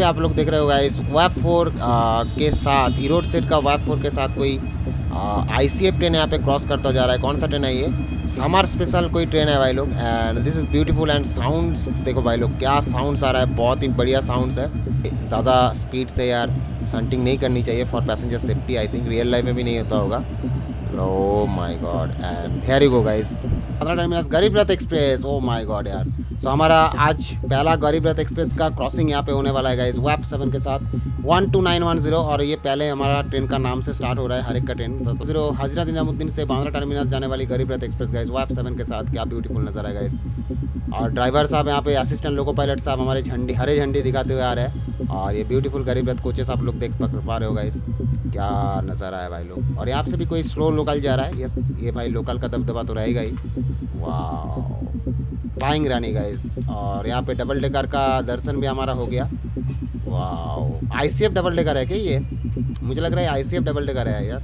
पे आप लोग देख रहे हो गाइस WAP-4 के साथ हीरोड सेट का WAP-4 के साथ कोई ICF ट्रेन यहाँ पे क्रॉस करता जा रहा है। कौन सा ट्रेन है ये? समर स्पेशल कोई ट्रेन है भाई लोग। And this is beautiful and sounds देखो भाई लोग, क्या साउंड्स आ रहा है, बहुत ही बढ़िया साउंड्स है। ज़्यादा स्पीड से यार सन्टिंग नहीं करनी चाहिए for passenger safety, I think real life में भी नहीं होता होगा। Oh my God and there you go guys, Bandra terminus Garib Rath express. O my God यार, सो हमारा आज पहला गरीब रथ एक्सप्रेस का क्रॉसिंग यहाँ पे होने वाला है गाइस WAP-7 के साथ 12910। और ये पहले हमारा ट्रेन का नाम से स्टार्ट हो रहा है हर एक का ट्रेन। तो जीरो हजरत इनामुद्दीन से बांद्रा टर्मिनस जाने वाली गरीब रथ एक्सप्रेस गाइस WAP-7 के साथ, क्या ब्यूटीफुल नज़र है गाइस। और ड्राइवर साहब यहाँ पे असिस्टेंट लोको पायलट साहब हमारे झंडी हरे झंडी दिखाते हुए आ रहे हैं। और ये ब्यूटीफुल गरीब रथ कोचेस आप लोग देख पा रहे हो गाइस, क्या नज़ारा है भाई लोग। और यहाँ से भी कोई स्लो लोकल जा रहा है। यस, ये भाई लोकल का दबदबा तो रहेगा ही। वाह फ्लाइंग रानी गाइस, और यहाँ पे डबल डेकर का दर्शन भी हमारा हो गया। वाह ICF डबल डेकर है क्या ये? मुझे लग रहा है ICF डबल डेकर है यार।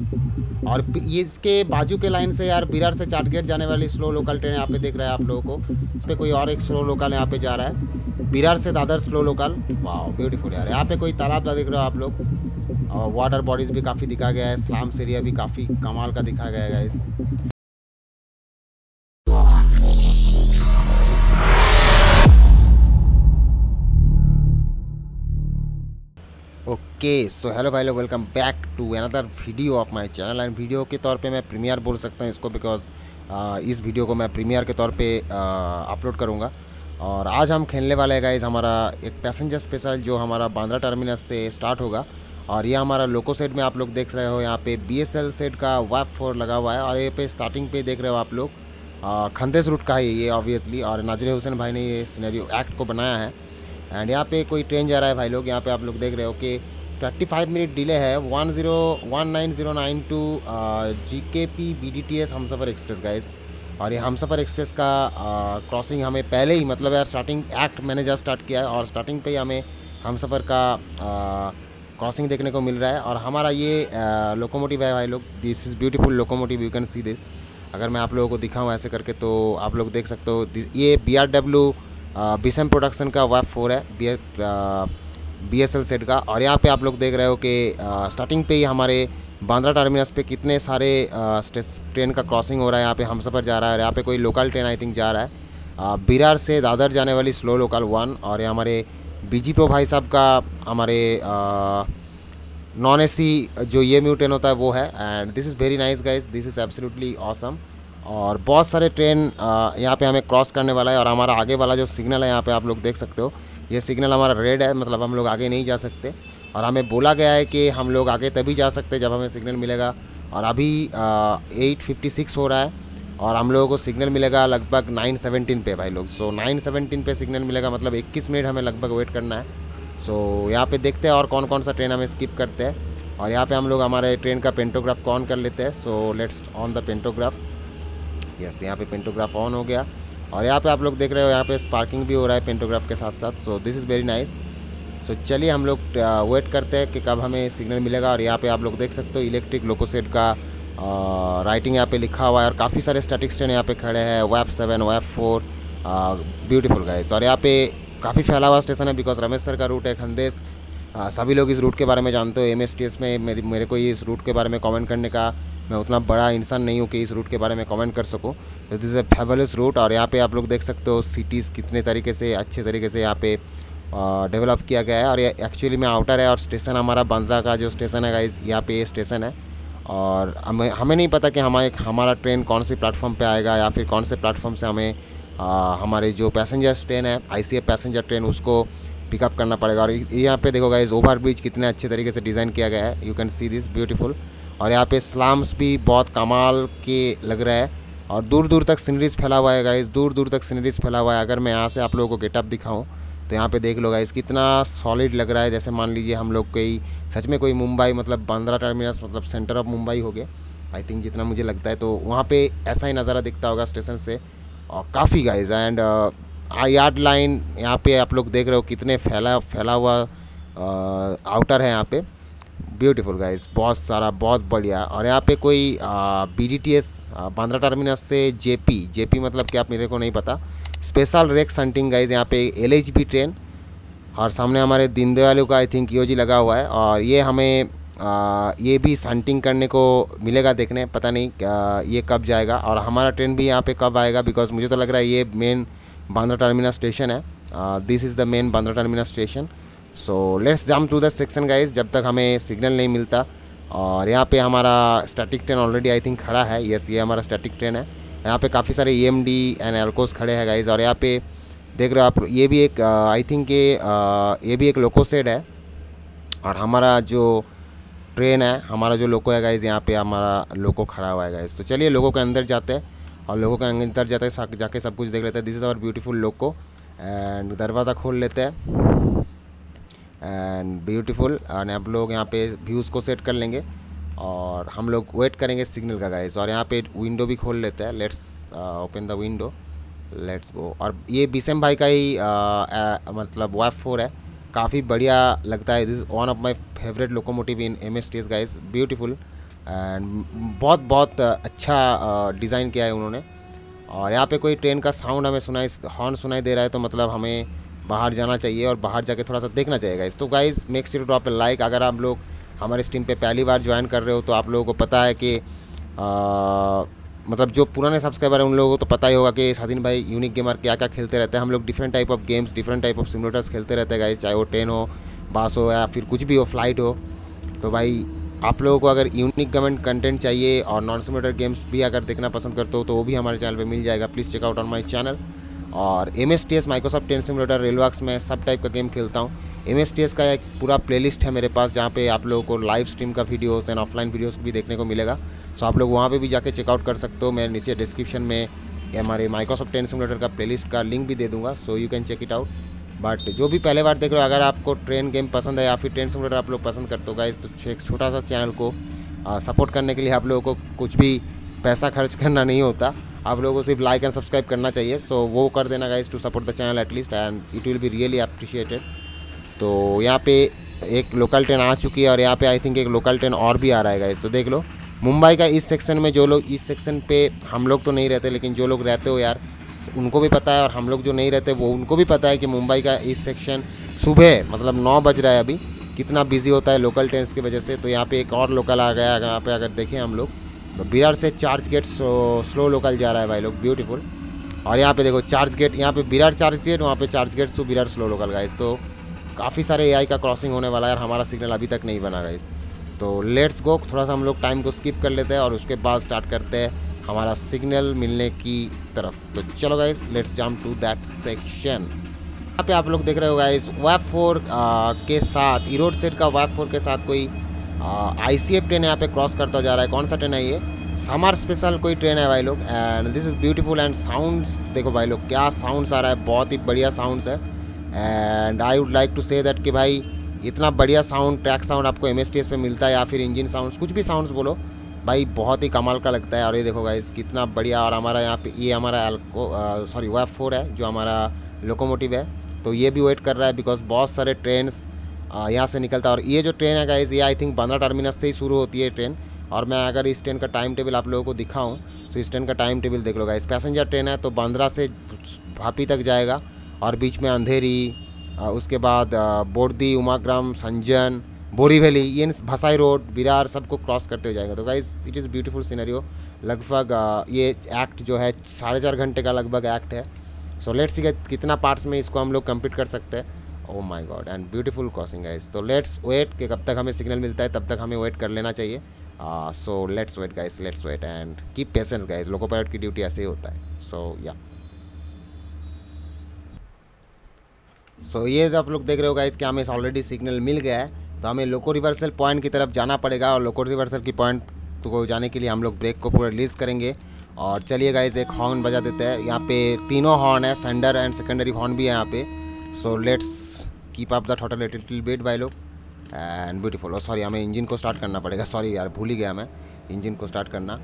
और ये इसके बाजू के लाइन से यार विरार से चर्चगेट जाने वाली स्लो लोकल ट्रेन यहाँ पे देख रहा है आप लोगों को। इस पर कोई और एक स्लो लोकल यहाँ पे जा रहा है विरार से दादर स्लो लोकल। वाह ब्यूटीफुल यार, यहाँ पे कोई तालाब देख रहे हो आप लोग। और वाटर बॉडीज़ भी काफ़ी दिखा गया है, स्लम्स एरिया भी काफ़ी कमाल का दिखा गया है गाइस। ओके सो हेलो भाई लोग, welcome back to another video of my channel. And video के तौर पे मैं प्रीमियर बोल सकता हूँ इसको, बिकॉज इस वीडियो को मैं प्रीमियर के तौर पे अपलोड करूँगा। और आज हम खेलने वाले हैं गाइज हमारा एक पैसेंजर स्पेशल जो हमारा बांद्रा टर्मिनस से स्टार्ट होगा। और ये हमारा लोको सेट में आप लोग देख रहे हो, यहाँ पे BSL सेट का WAP-4 लगा हुआ है। और ये पे स्टार्टिंग पे देख रहे हो आप लोग खंदेस रूट का है ये ऑब्वियसली। और नाजिर हुसैन भाई ने ये सिनेरियो एक्ट को बनाया है। एंड यहाँ पे कोई ट्रेन जा रहा है भाई लोग, यहाँ पे आप लोग देख रहे हो कि 35 मिनट डिले है 101992 GKP BDTS Humsafar express guys. और ये हमसफ़र एक्सप्रेस का क्रॉसिंग हमें पहले ही मतलब यार स्टार्टिंग एक्ट मैंने जस्ट स्टार्ट किया है और स्टार्टिंग पे ही हमें हमसफ़र का क्रॉसिंग देखने को मिल रहा है। और हमारा ये लोकोमोटिव है भाई लोग, this is beautiful locomotive, you can see this. अगर मैं आप लोगों को दिखाऊँ ऐसे करके तो आप लोग देख सकते हो, ये BRW BSAM प्रोडक्शन का WAP-4 है BSL सेट का। और यहाँ पे आप लोग देख रहे हो कि स्टार्टिंग पे ही हमारे बांद्रा टर्मिनस पे कितने सारे ट्रेन का क्रॉसिंग हो रहा है। यहाँ पे हमसफ़र जा रहा है, यहाँ पे कोई लोकल ट्रेन आई थिंक जा रहा है विरार से दादर जाने वाली स्लो लोकल 1। और ये हमारे बीजीपो भाई साहब का हमारे नॉन AC जो EMU ट्रेन होता है वो है। And this is very nice guys, this is absolutely awesome. और बहुत सारे ट्रेन यहाँ पे हमें क्रॉस करने वाला है। और हमारा आगे वाला जो सिग्नल है यहाँ पे आप लोग देख सकते हो, ये सिग्नल हमारा रेड है, मतलब हम लोग आगे नहीं जा सकते। और हमें बोला गया है कि हम लोग आगे तभी जा सकते जब हमें सिग्नल मिलेगा। और अभी 8:56 हो रहा है और हम लोगों को सिग्नल मिलेगा लगभग 9:17 पे भाई लोग। सो 9:17 पे सिग्नल मिलेगा, मतलब 21 मिनट हमें लगभग वेट करना है। सो यहाँ पर देखते हैं और कौन कौन सा ट्रेन हमें स्किप करते हैं। और यहाँ पर हम लोग हमारे ट्रेन का पेंटोग्राफ को ऑन कर लेते हैं। So let's on the pantograph. Yes, यहाँ पे पेंटोग्राफ ऑन हो गया। और यहाँ पे आप लोग देख रहे हो यहाँ पे स्पार्किंग भी हो रहा है पेंटोग्राफ के साथ साथ। So this is very nice. So चलिए हम लोग वेट करते हैं कि कब हमें सिग्नल मिलेगा। और यहाँ पे आप लोग देख सकते हो इलेक्ट्रिक लोको सेट का राइटिंग यहाँ पे लिखा हुआ है। और काफ़ी सारे स्टैटिक ट्रेन यहाँ पे खड़े हैं WAP-7 WAP-4, ब्यूटीफुल गाइस। और यहाँ पे काफ़ी फैला हुआ स्टेशन है बिकॉज रमेश सर का रूट है खंदेस। सभी लोग इस रूट के बारे में जानते हो, MSTS में मेरे को ये इस रूट के बारे में कॉमेंट करने का, मैं उतना बड़ा इंसान नहीं हूँ कि इस रूट के बारे में कमेंट कर सकूँ। तो this is a fabulous route. और यहाँ पे आप लोग देख सकते हो सिटीज़ कितने तरीके से अच्छे तरीके से यहाँ पे डेवलप किया गया है। और ये एक्चुअली में आउटर है और स्टेशन हमारा बांद्रा का जो स्टेशन है गाइस, यहाँ पे ये स्टेशन है। और हमें नहीं पता कि हमारा ट्रेन कौन से प्लेटफॉर्म पर आएगा या फिर कौन से प्लेटफॉर्म से हमें हमारे जो पैसेंजर ट्रेन है ICF पैसेंजर ट्रेन उसको पिकअप करना पड़ेगा। और यहाँ पे देखो गाइस ओवर ब्रिज कितने अच्छे तरीके से डिज़ाइन किया गया है, you can see this beautiful. और यहाँ पे स्लम्स भी बहुत कमाल के लग रहा है। और दूर दूर तक सीनरीज फैला हुआ है गाइस, दूर दूर तक सीनरीज फैला हुआ है। अगर मैं यहाँ से आप लोगों को गेटअप दिखाऊं तो यहाँ पे देख लो गाइस कितना सॉलिड लग रहा है, जैसे मान लीजिए हम लोग कोई सच में कोई मुंबई मतलब बांद्रा टर्मिनस मतलब सेंटर ऑफ मुंबई हो गया आई थिंक, जितना मुझे लगता है। तो वहाँ पर ऐसा ही नज़ारा दिखता होगा स्टेशन से। और काफ़ी गाइज एंड यार्ड लाइन यहाँ पर आप लोग देख रहे हो कितने फैला हुआ आउटर है यहाँ पर, ब्यूटीफुल गाइस, बहुत सारा बहुत बढ़िया। और यहाँ पे कोई BDTS बांद्रा टर्मिनस से जेपी मतलब क्या मेरे को नहीं पता, स्पेशल रेक हंटिंग गाइस। यहाँ पे LHB ट्रेन और सामने हमारे दीनदयालू का आई थिंक योजी लगा हुआ है और ये हमें ये भी हंटिंग करने को मिलेगा देखने, पता नहीं ये कब जाएगा और हमारा ट्रेन भी यहाँ पे कब आएगा, बिकॉज मुझे तो लग रहा है ये मेन बांद्रा टर्मिनस स्टेशन है, this is the main Bandra terminus station. So let's jump to the section guys जब तक हमें सिग्नल नहीं मिलता। और यहाँ पे हमारा static train already I think खड़ा है, यस ये हमारा स्टैटिक ट्रेन है। यहाँ पे काफ़ी सारे EMD एंड एल्कोस खड़े हैं गाइज और यहाँ पे देख रहे हो आप, ये भी एक आई थिंक ये भी एक लोको शेड है और हमारा जो ट्रेन है, हमारा जो लोको है गाइज यहाँ पे हमारा लोको खड़ा हुआ है गाइज। तो चलिए लोको के अंदर जाते हैं और लोको के अंदर जाते हैं जाके सब कुछ देख लेते हैं। This is our beautiful loco and दरवाज़ा खोल लेते हैं एंड ब्यूटीफुल एंड आप लोग यहाँ पे व्यूज़ को सेट कर लेंगे और हम लोग वेट करेंगे सिग्नल का गाइज। और यहाँ पे विंडो भी खोल लेते हैं, let's open the window, let's go. और ये बीसएम भाई का ही मतलब WAP-4 है, काफ़ी बढ़िया लगता है। This is one of my favourite locomotive in MSTS guys, beautiful and बहुत अच्छा डिज़ाइन किया है उन्होंने। और यहाँ पे कोई ट्रेन का साउंड हमें हॉर्न सुनाई दे रहा है तो मतलब हमें बाहर जाना चाहिए और बाहर जाके थोड़ा सा देखना चाहिए गाइज। तो guys make sure to drop a like, अगर आप लोग हमारे स्ट्रीम पे पहली बार ज्वाइन कर रहे हो तो आप लोगों को पता है कि मतलब जो पुराने सब्सक्राइबर हैं उन लोगों को तो पता ही होगा कि सादिन भाई यूनिक गेमर क्या क्या खेलते रहते हैं। हम लोग different type of games, different type of simulators खेलते रहते हैं गाइज, चाहे वो ट्रेन हो, बस हो या फिर कुछ भी हो, फ्लाइट हो। तो भाई आप लोगों को अगर यूनिक गेमिंग कंटेंट चाहिए और नॉन सिमुलेटर गेम्स भी अगर देखना पसंद करते हो तो वो भी हमारे चैनल पर मिल जाएगा, please check out on my channel. और MSTS माइक्रोसॉफ्ट ट्रेन सिमुलेटर रेलवर्क्स में सब टाइप का गेम खेलता हूँ। MSTS का एक पूरा प्लेलिस्ट है मेरे पास जहाँ पे आप लोगों को लाइव स्ट्रीम का वीडियोस एंड ऑफलाइन वीडियोस भी देखने को मिलेगा। सो आप लोग वहाँ पे भी जाके चेकआउट कर सकते हो। मैं नीचे डिस्क्रिप्शन में हमारे माइक्रोसॉफ्ट ट्रेन सिमुलेटर का प्लेलिस्ट का लिंक भी दे दूँगा, so you can check it out. But जो भी पहले बार देख रहे हो, अगर आपको ट्रेन गेम पसंद है या फिर ट्रेन सिमुलेटर आप लोग पसंद करते हो गाइस, तो एक छोटा सा चैनल को सपोर्ट करने के लिए आप लोगों को कुछ भी पैसा खर्च करना नहीं होता, आप लोगों को सिर्फ लाइक एंड सब्सक्राइब करना चाहिए। सो वो कर देना guys to support the channel at least and it will be really appreciated. तो यहाँ पे एक लोकल ट्रेन आ चुकी है और यहाँ पे आई थिंक एक लोकल ट्रेन और भी आ रहा है गाइज। तो देख लो मुंबई का इस सेक्शन में, जो लोग इस सेक्शन पे, हम लोग तो नहीं रहते लेकिन जो लोग रहते हो यार उनको भी पता है और हम लोग जो नहीं रहते वो उनको भी पता है कि मुंबई का इस सेक्शन सुबह मतलब 9 बज रहा है अभी, कितना बिजी होता है लोकल ट्रेन की वजह से। तो यहाँ पर एक और लोकल आ गया, यहाँ पर अगर देखें हम लोग विरार से चर्चगेट स्लो लोकल जा रहा है भाई लोग, ब्यूटीफुल। और यहाँ पे देखो चर्चगेट, यहाँ पे विरार चर्चगेट, वहाँ पे Churchgate to Virar slow local guys. तो काफ़ी सारे AI का क्रॉसिंग होने वाला है और हमारा सिग्नल अभी तक नहीं बना गाइस। तो लेट्स गो, थोड़ा सा हम लोग टाइम को स्किप कर लेते हैं और उसके बाद स्टार्ट करते हैं हमारा सिग्नल मिलने की तरफ। तो चलो guys let's jump to that section. यहाँ पर आप लोग देख रहे हो गाइस WAP-4 के साथ, ईरोड सेट का WAP-4 के साथ कोई ICF ट्रेन यहाँ पे क्रॉस करता जा रहा है। कौन सा ट्रेन है ये? समर स्पेशल कोई ट्रेन है भाई लोग। And this is beautiful and sounds देखो भाई लोग, क्या साउंड्स आ रहा है, बहुत ही बढ़िया साउंड्स है। And I would like to say that कि भाई इतना बढ़िया साउंड, ट्रैक साउंड आपको MSTS पे मिलता है या फिर इंजन साउंड्स, कुछ भी साउंड्स बोलो भाई, बहुत ही कमाल का लगता है। और ये देखो गाइस कितना बढ़िया। और हमारा यहाँ पे ये हमारा WAP-4 है जो हमारा लोकोमोटिव है, तो ये भी वेट कर रहा है बिकॉज बहुत सारे ट्रेन यहाँ से निकलता है। और ये जो ट्रेन है गाइज ये आई थिंक बांद्रा टर्मिनस से ही शुरू होती है ट्रेन। और मैं अगर इस ट्रेन का टाइम टेबल आप लोगों को दिखाऊं तो इस ट्रेन का टाइम टेबल देख लो गाइज। पैसेंजर ट्रेन है तो बांद्रा से भापी तक जाएगा और बीच में अंधेरी, उसके बाद बोरदी, उमाग्राम, संजन, बोरीवली, ये भसाई रोड, विरार सबको क्रॉस करते हुए जाएगा। तो guys it is beautiful scenario. लगभग ये एक्ट जो है 4.5 घंटे का लगभग एक्ट है। सो लेट्स सी कितना पार्ट्स में इसको हम लोग कंप्लीट कर सकते हैं। Oh my God and beautiful crossing guys. तो लेट्स वेट कि कब तक हमें सिग्नल मिलता है, तब तक हमें वेट कर लेना चाहिए। So let's wait guys, let's wait and keep patience guys, loco pilot की ड्यूटी ऐसे ही होता है। सो या सो ये आप लोग देख रहे हो गाइस कि हमें ऑलरेडी सिग्नल मिल गया है। तो हमें लोको रिवर्सल पॉइंट की तरफ जाना पड़ेगा और लोको रिवर्सल की पॉइंट को जाने के लिए हम लोग ब्रेक को पूरा रिलीज करेंगे। और चलिए गाइस एक हॉर्न बजा देते हैं। यहाँ पे तीनों हॉर्न है, सेंडर एंड सेकेंडरी हॉर्न भी है यहाँ पे। So let's keep up that total little bit भाई लोग एंड ब्यूटीफुल। और सॉरी हमें इंजन को स्टार्ट करना पड़ेगा, सॉरी यार भूल ही गया मैं इंजन को स्टार्ट करना।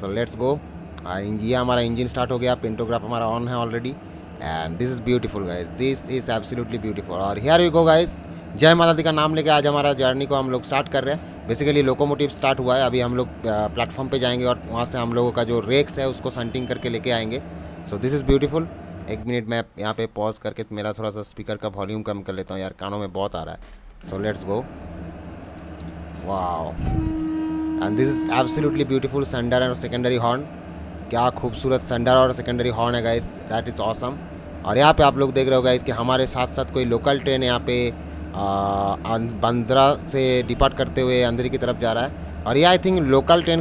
So let's go. ये हमारा इंजन स्टार्ट हो गया, पेंटोग्राफ हमारा ऑन है already and this is beautiful guys, this is absolutely beautiful. और हियर वी गो गाइज, जय माता दी का नाम लेके आज हमारा जर्नी को हम लोग स्टार्ट कर रहे हैं। बेसिकली लोकोमोटिव स्टार्ट हुआ है, अभी हम लोग प्लेटफॉर्म पर जाएंगे और वहाँ से हम लोगों का जो रेक्स है उसको संटिंग करके लेके आएंगे। सो दिस इज़ ब्यूटीफुल एक मिनट मैं यहाँ पे पॉज करके मेरा थोड़ा सा स्पीकर का वॉल्यूम कम कर लेता हूँ यार, कानों में बहुत आ रहा है। So let's go. Wow and this is absolutely beautiful sender and secondary horn. क्या खूबसूरत सेंडर और सेकेंडरी हॉर्न है गाइस, दैट इज़ ऑसम। और यहाँ पे आप लोग देख रहे हो गाइस कि हमारे साथ साथ कोई लोकल ट्रेन यहाँ पे बांद्रा से डिपार्ट करते हुए अंधेरी की तरफ जा रहा है। और ये आई थिंक लोकल ट्रेन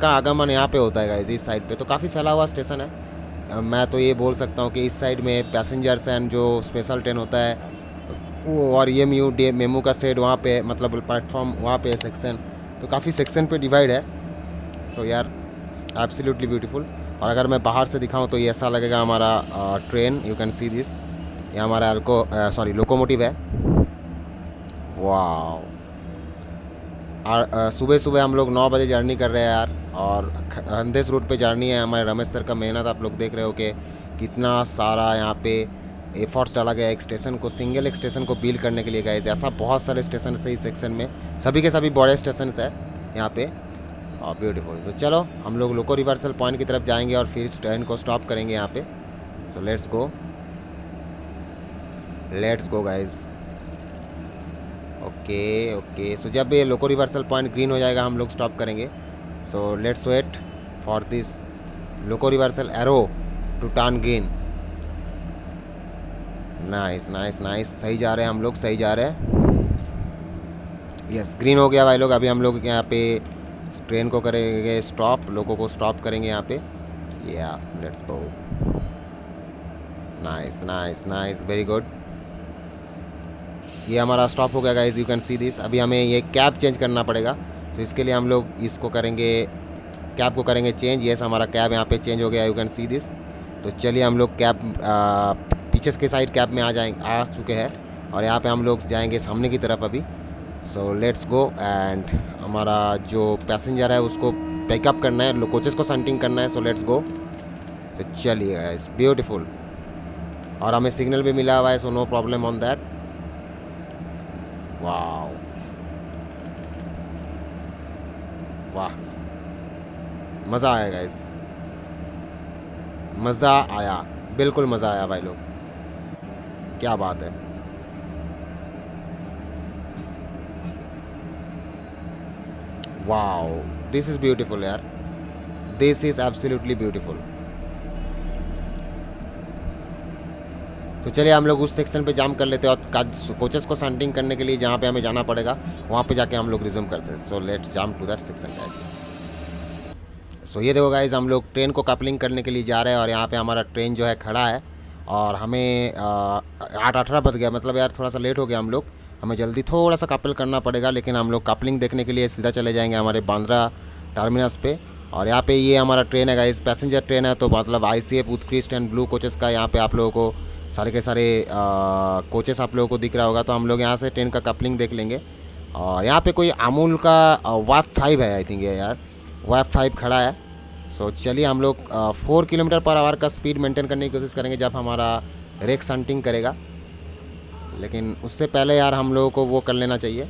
का आगमन यहाँ पे होता है गाइस, इस साइड पे। तो काफ़ी फैला हुआ स्टेशन है। मैं तो ये बोल सकता हूँ कि इस साइड में पैसेंजर्स एंड जो स्पेशल ट्रेन होता है वो, और EMU मेमू का सेड वहाँ पे, मतलब प्लेटफॉर्म वहाँ पे सेक्शन, तो काफ़ी सेक्शन पे डिवाइड है। सो यार एब्सोल्युटली ब्यूटीफुल। और अगर मैं बाहर से दिखाऊँ तो ये ऐसा लगेगा हमारा train, you can see this, ये हमारा लोकोमोटिव है। वाओ। और सुबह सुबह हम लोग 9 बजे जर्नी कर रहे हैं यार, और खंदेस रूट पे जर्नी है। हमारे रमेश सर का मेहनत आप लोग देख रहे हो कि कितना सारा यहाँ पे एफर्ट्स डाला गया एक स्टेशन को, सिंगल एक स्टेशन को बिल्ड करने के लिए गाइस। ऐसा बहुत सारे स्टेशन है इस सेक्शन में, सभी के सभी बड़े स्टेशन है यहाँ पे। और ब्यूटीफुल। तो चलो हम लोग लोको रिवर्सल पॉइंट की तरफ जाएंगे और फिर ट्रेन को स्टॉप करेंगे यहाँ पे। So let's go guys. Okay okay. So जब ये लोको रिवर्सल पॉइंट ग्रीन हो जाएगा हम लोग स्टॉप करेंगे। So let's wait for this loco reversal arrow to turn green. Nice nice nice. सही जा रहे हैं हम लोग, सही जा रहे हैं। यस, ग्रीन हो गया भाई लोग। अभी हम लोग यहाँ पे ट्रेन को करेंगे स्टॉप, लोको को स्टॉप करेंगे यहाँ पे। या let's go. Nice nice nice, very good. ये हमारा स्टॉप हो गया guys, you can see this. अभी हमें ये कैब चेंज करना पड़ेगा, तो इसके लिए हम लोग इसको करेंगे, कैब को करेंगे चेंज। यस, हमारा कैब यहाँ पे चेंज हो गया, यू कैन सी दिस। तो चलिए हम लोग कैब पीछे के साइड कैब में आ चुके हैं, और यहाँ पे हम लोग जाएंगे सामने की तरफ अभी। सो लेट्स गो। एंड हमारा जो पैसेंजर है उसको पिकअप करना है, कोचेस को सन्टिंग करना है। So let's go. तो चलिए गाइस, ब्यूटीफुल। और हमें सिग्नल भी मिला हुआ है, so no problem on that. Wow, वाह, मज़ा आया गाइस, मज़ा आया, बिल्कुल मज़ा आया भाई लोग, क्या बात है। वाओ, दिस इज़ ब्यूटीफुल यार, दिस इज़ एब्सोल्युटली ब्यूटीफुल। तो चलिए हम लोग उस सेक्शन पे जाम कर लेते हैं, और कोचेस को सन्टिंग करने के लिए जहाँ पे हमें जाना पड़ेगा वहाँ पे जाके हम लोग रिज्यूम करते हैं। So let's jump to that section guys. So ये देखो गाइज, हम लोग ट्रेन को कपलिंग करने के लिए जा रहे हैं, और यहाँ पे हमारा ट्रेन जो है खड़ा है, और हमें 8:18 बज गया, मतलब यार थोड़ा सा लेट हो गया हम लोग। हमें जल्दी थोड़ा सा कपल करना पड़ेगा, लेकिन हम लोग कपलिंग देखने के लिए सीधा चले जाएँगे हमारे बांद्रा टर्मिनस पे। और यहाँ पे ये हमारा ट्रेन है गाइज, पैसेंजर ट्रेन है, तो मतलब ICF उत्कृष्ट एंड ब्लू कोचेस का यहाँ पे आप लोगों को सारे के सारे कोचेस आप लोगों को दिख रहा होगा। तो हम लोग यहाँ से ट्रेन का कपलिंग देख लेंगे। और यहाँ पे कोई अमूल का WAP-5 है आई थिंक, ये यार WAP-5 खड़ा है। सो चलिए हम लोग 4 किलोमीटर पर आवर का स्पीड मेंटेन करने की कोशिश करेंगे जब हमारा रेक्स हंटिंग करेगा, लेकिन उससे पहले यार हम लोगों को वो कर लेना चाहिए।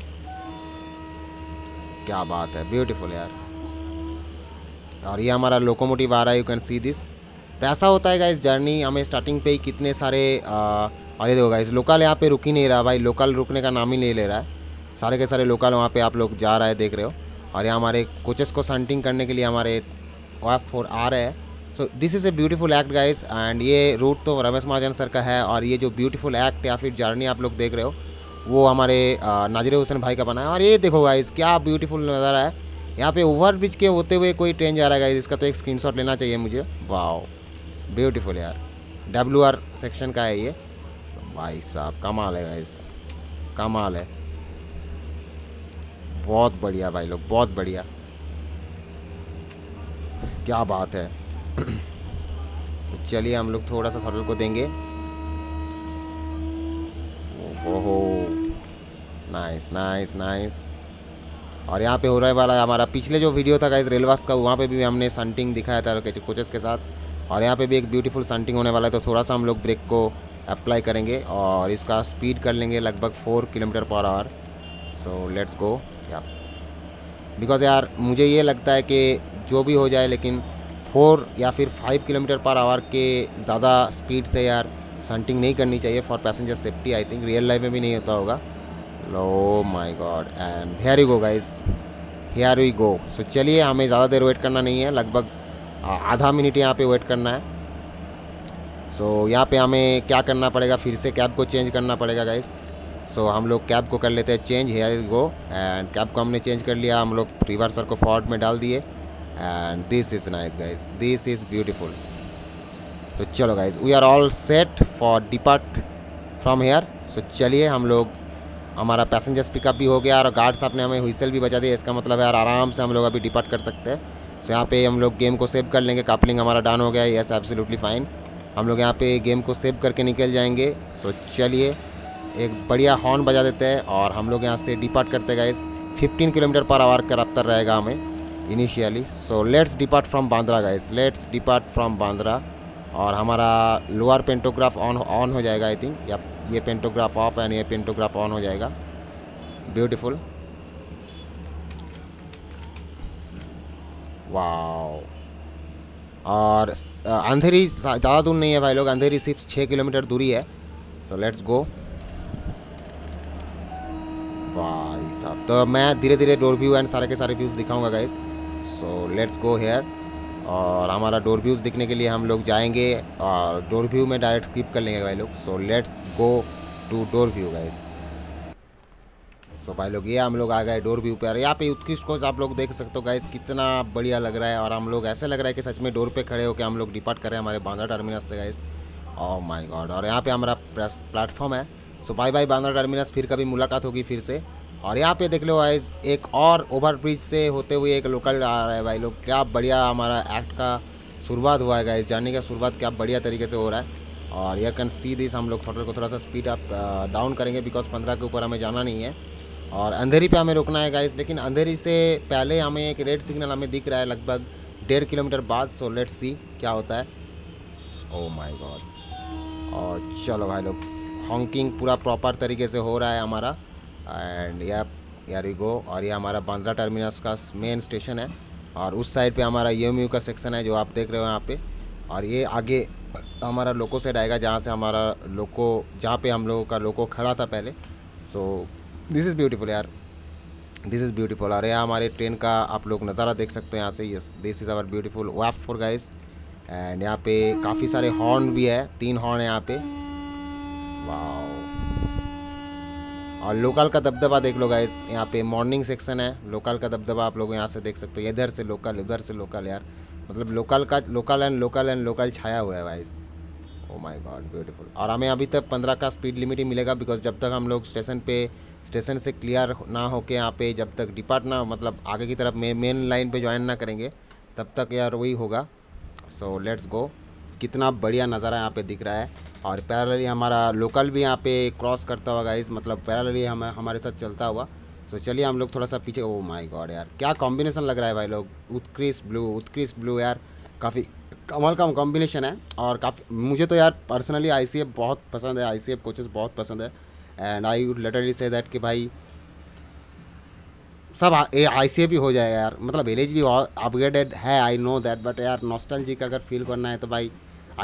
क्या बात है, ब्यूटीफुल यार। और ये हमारा लोकोमोटिव आ रहा है, यू कैन सी दिस। तो ऐसा होता है गाइस जर्नी, हमें स्टार्टिंग पे ही कितने सारे अरे देखो गाइस, लोकल यहाँ पे रुक ही नहीं रहा भाई, लोकल रुकने का नाम ही नहीं ले रहा है, सारे के सारे लोकल वहाँ पे आप लोग जा रहा है, देख रहे हो। और यहाँ हमारे कोचेस को सन्टिंग करने के लिए हमारे WAP-4 आ रहे हैं। So this is a beautiful act guys. And ये रूट तो रमेश महाजन सर का है, और ये जो ब्यूटीफुल एक्ट या फिर जर्नी आप लोग देख रहे हो वो हमारे नाजिर हुसैन भाई का बना है। और ये देखो गाइस, क्या ब्यूटीफुल नज़ारा है। यहाँ पे ओवरब्रिज के होते हुए कोई ट्रेन जा रहा है गाइस, इसका तो एक स्क्रीनशॉट लेना चाहिए मुझे। वाओ, ब्यूटीफुल यार। WR सेक्शन का है ये भाई साहब, कमाल है गाइस, कमाल है, बहुत बढ़िया भाई लोग, बहुत बढ़िया, क्या बात है। तो चलिए हम लोग थोड़ा सा थ्रॉटल को देंगे। ओहो, नाइस नाइस नाइस। और यहाँ पे हो रहा वाला हमारा पिछले जो वीडियो था गाइस रेलवास का, वहाँ पे भी हमने सन्टिंग दिखाया था कोचेस के साथ, और यहाँ पे भी एक ब्यूटीफुल सन्टिंग होने वाला है। तो थोड़ा सा हम लोग ब्रेक को अप्लाई करेंगे, और इसका स्पीड कर लेंगे लगभग 4 kilometre per hour. So let's go. या बिकॉज यार मुझे ये लगता है कि जो भी हो जाए, लेकिन 4 या फिर 5 किलोमीटर पर आवर के ज़्यादा स्पीड से यार सन्टिंग नहीं करनी चाहिए for passenger safety. I think real life में भी नहीं होता होगा। लो my God, and here we go guys, here we go. So चलिए, हमें ज़्यादा देर वेट करना नहीं है, लगभग आधा मिनट यहाँ पे वेट करना है। सो यहाँ पे हमें क्या करना पड़ेगा, फिर से कैब को चेंज करना पड़ेगा गाइज। सो हम लोग कैब को कर लेते हैं change, here we go. And cab को हमने चेंज कर लिया, हम लोग रिवर्सर को फॉरवर्ड में डाल दिए। And this is nice guys, this is beautiful. तो चलो guys, we are all set for depart from here. So चलिए, हम लोग, हमारा पैसेंजर्स पिकअप भी हो गया और गार्ड साहब ने हमें हुइसल भी बजा दिया। इसका मतलब यार आराम से हम लोग अभी डिपार्ट कर सकते हैं। सो यहाँ पे हम लोग गेम को सेव कर लेंगे। कापलिंग हमारा डन हो गया, यस एब्सोल्युटली फाइन। हम लोग यहाँ पे गेम को सेव करके निकल जाएंगे। सो चलिए, एक बढ़िया हॉर्न बजा देते हैं और हम लोग यहाँ से डिपार्ट करते हैं गाइज। 15 किलोमीटर पर आवर का रफ्तार रहेगा हमें initially. So let's depart from Bandra guys, let's depart from Bandra. और हमारा लोअर पेंटोग्राफ ऑन हो जाएगा आई थिंक, या ये पेंटोग्राफ ऑफ एंड ये पेंटोग्राफ ऑन हो जाएगा। Beautiful, wow. और अंधेरी ज़्यादा दूर नहीं है भाई लोग, अंधेरी सिर्फ 6 किलोमीटर दूरी है। So let's go. भाई साहब, तो मैं धीरे धीरे डोर व्यू एंड सारे के सारे व्यूज़ दिखाऊंगा guys. So let's go here. और हमारा डोर व्यूज़ दिखने के लिए हम लोग जाएंगे और डोर व्यू में डायरेक्ट स्किप कर लेंगे भाई लोग। So let's go to door view guys. So भाई लोग, ये हम लोग आ गए डोर व्यू पे। यहाँ पे उत्कृष्ट कोच आप लोग देख सकते हो गाइस, कितना बढ़िया लग रहा है। और हम लोग, ऐसा लग रहा है कि सच में डोर पे खड़े होकर हम लोग डिपार्ट कर रहे हैं हमारे बांद्रा टर्मिनस से गाइस। Oh my God. और यहाँ पर हमारा प्लेटफॉर्म है। So bye bye Bandra terminus, फिर कभी मुलाकात होगी फिर से। और यहाँ पे देख लो गाइस, एक और ओवरब्रिज से होते हुए एक लोकल आ रहा है भाई लोग। क्या बढ़िया हमारा एक्ट का शुरुआत हुआ है गाइस, जाने का शुरुआत क्या बढ़िया तरीके से हो रहा है। और यह कैन सी दिस, हम लोग थोड़ा को थोड़ा सा स्पीड अप डाउन करेंगे बिकॉज 15 के ऊपर हमें जाना नहीं है। और अंधेरी पे हमें रुकना है गाइस, लेकिन अंधेरी से पहले हमें एक रेड सिग्नल हमें दिख रहा है लगभग 1.5 किलोमीटर बाद। सो लेट्स सी क्या होता है। Oh my God. और चलो भाई लोग, हॉकिंग पूरा प्रॉपर तरीके से हो रहा है हमारा। एंड या यार वी गो। और ये हमारा बांद्रा टर्मिनस का मेन स्टेशन है और उस साइड पे हमारा ईएमयू का सेक्शन है जो आप देख रहे हो यहाँ पे। और ये आगे हमारा लोको सेट आएगा, जहाँ से हमारा लोको, जहाँ पे हम लोगों का लोको खड़ा था पहले। सो दिस इज़ ब्यूटीफुल यार, दिस इज़ ब्यूटीफुल। और यहाँ हमारे ट्रेन का आप लोग नज़ारा देख सकते हो यहाँ से। Yes, this is our beautiful WAP-4 guys. And यहाँ पे काफ़ी सारे हॉर्न भी है, 3 हॉर्न है यहाँ पे। वाह। और लोकल का दबदबा देख लो गाइस, यहाँ पे मॉर्निंग सेक्शन है। लोकल का दबदबा आप लोग यहाँ से देख सकते हो, इधर से लोकल, उधर से लोकल। यार मतलब लोकल का local and local and local छाया हुआ है guys. Oh my God, beautiful. और हमें अभी तक 15 का स्पीड लिमिट ही मिलेगा बिकॉज जब तक हम लोग स्टेशन से क्लियर ना होके यहाँ पे, जब तक डिपार्ट ना, मतलब आगे की तरफ मेन लाइन पर ज्वाइन ना करेंगे, तब तक यार वही होगा। So let's go. कितना बढ़िया नज़ारा यहाँ पे दिख रहा है। और पैरेलली हमारा लोकल भी यहाँ पे क्रॉस करता हुआ गाइस, मतलब पैरेलली हमारे साथ चलता हुआ। सो चलिए, हम लोग थोड़ा सा पीछे। ओ माय गॉड यार, क्या कॉम्बिनेशन लग रहा है भाई लोग। उत्कृष्ट ब्लू यार, काफ़ी कमाल का कॉम्बिनेशन है। और काफ़ी, मुझे तो यार पर्सनली ICF बहुत पसंद है, ICF कोचेस बहुत पसंद है। And I would literally say that कि भाई सब ICF ही हो जाए यार। मतलब विलेज भी अपग्रेडेड है, आई नो दैट, बट यार नॉस्टैल्जिक अगर फील करना है तो भाई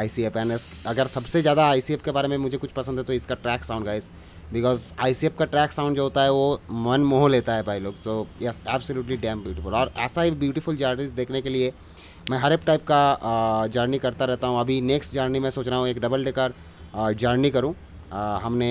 ICF। एंड अगर सबसे ज़्यादा ICF के बारे में मुझे कुछ पसंद है तो इसका track sound guys, because ICF का ट्रैक साउंड जो होता है वो मन मोह लेता है भाई लोग। तो यस, एब्सोल्युटली डैम ब्यूटीफुल। और ऐसा ही ब्यूटीफुल जर्नीज देखने के लिए मैं हर एक टाइप का जर्नी करता रहता हूँ। अभी नेक्स्ट जर्नी मैं सोच रहा हूँ एक डबल डेकर जर्नी करूँ। हमने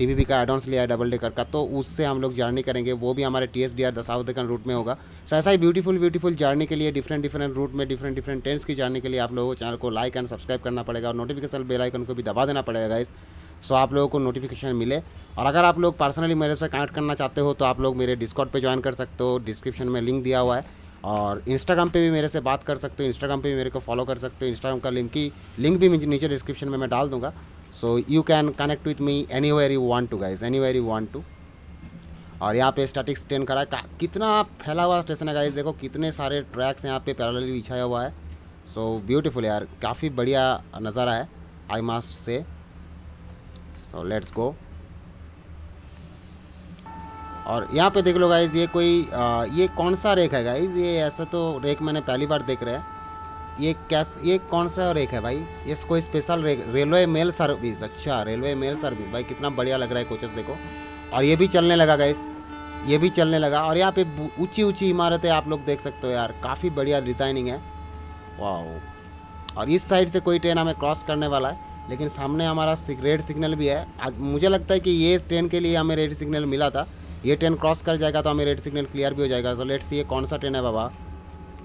TVP का एडवांस लिया है डबल डेकर का, तो उससे हम लोग जर्नी करेंगे। वो भी हमारे TSDR the south Deccan route में होगा। सो ऐसा ही ब्यूटीफुल जर्नी के लिए डिफरेंट रूट में डिफरेंट ट्रेन्स की जर्नी के लिए आप लोगों को चैनल को लाइक एंड सब्सक्राइब करना पड़ेगा और नोटिफिकेशन बेल आइकन को भी दबा देना पड़ेगा गाइस। सो आप लोगों को नोटिफिकेशन मिले। और अगर आप लोग पर्सनली मेरे से कनेक्ट करना चाहते हो तो आप लोग मेरे डिस्कॉर्ड पर ज्वाइन कर सकते हो, डिस्क्रिप्शन में लिंक दिया हुआ है। और इंस्टाग्राम पे भी मेरे से बात कर सकते हो, इंस्टाग्राम पे भी मेरे को फॉलो कर सकते हो। इंस्टाग्राम का लिंक भी नीचे डिस्क्रिप्शन में मैं डाल दूँगा। So you can connect with me anywhere you want to guys, anywhere you want to. और यहाँ पे स्टैटिक ट्रेन खड़ा है, कितना फैला हुआ स्टेशन है गाइज। देखो कितने सारे ट्रैक्स यहाँ पे पैरेलली बिछाया हुआ है। सो ब्यूटीफुल यार, काफ़ी बढ़िया नज़ारा है I must say. So let's go. और यहाँ पे देख लो गाइज, ये कौन सा रेक है गाइज। ये ऐसा तो रेक मैंने पहली बार देख रहे हैं। ये क्या, ये कौन सा रेक है भाई? ये कोई स्पेशल रेलवे मेल सर्विस। अच्छा, रेलवे मेल सर्विस। भाई कितना बढ़िया लग रहा है कोचेस देखो। और ये भी चलने लगा गाइस, ये भी चलने लगा। और यहाँ पे ऊंची ऊंची इमारतें आप लोग देख सकते हो यार, काफ़ी बढ़िया डिज़ाइनिंग है। वाह। और इस साइड से कोई ट्रेन हमें क्रॉस करने वाला है, लेकिन सामने हमारा रेड सिग्नल भी है। आज मुझे लगता है कि ये ट्रेन के लिए हमें रेड सिग्नल मिला था, ये ट्रेन क्रॉस कर जाएगा तो हमें रेड सिग्नल क्लियर भी हो जाएगा। तो लेट्स सी ये कौन सा ट्रेन है बाबा,